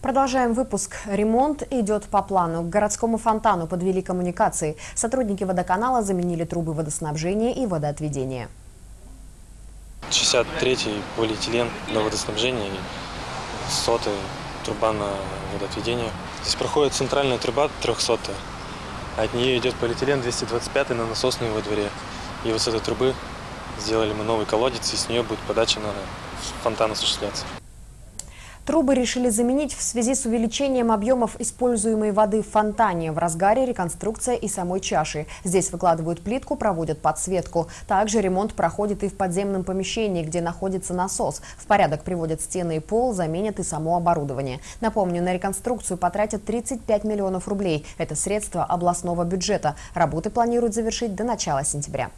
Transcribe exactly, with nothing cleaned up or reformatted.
Продолжаем выпуск. Ремонт идет по плану. К городскому фонтану подвели коммуникации. Сотрудники водоканала заменили трубы водоснабжения и водоотведения. шестьдесят третий полиэтилен на водоснабжение, сотый труба на водоотведение. Здесь проходит центральная труба трехсотая. От нее идет полиэтилен двести двадцать пятый на насосную во дворе. И вот с этой трубы сделали мы новый колодец, и с нее будет подача на фонтан осуществляться. Трубы решили заменить в связи с увеличением объемов используемой воды в фонтане. В разгаре реконструкция и самой чаши. Здесь выкладывают плитку, проводят подсветку. Также ремонт проходит и в подземном помещении, где находится насос. В порядок приводят стены и пол, заменят и само оборудование. Напомню, на реконструкцию потратят тридцать пять миллионов рублей. Это средства областного бюджета. Работы планируют завершить до начала сентября.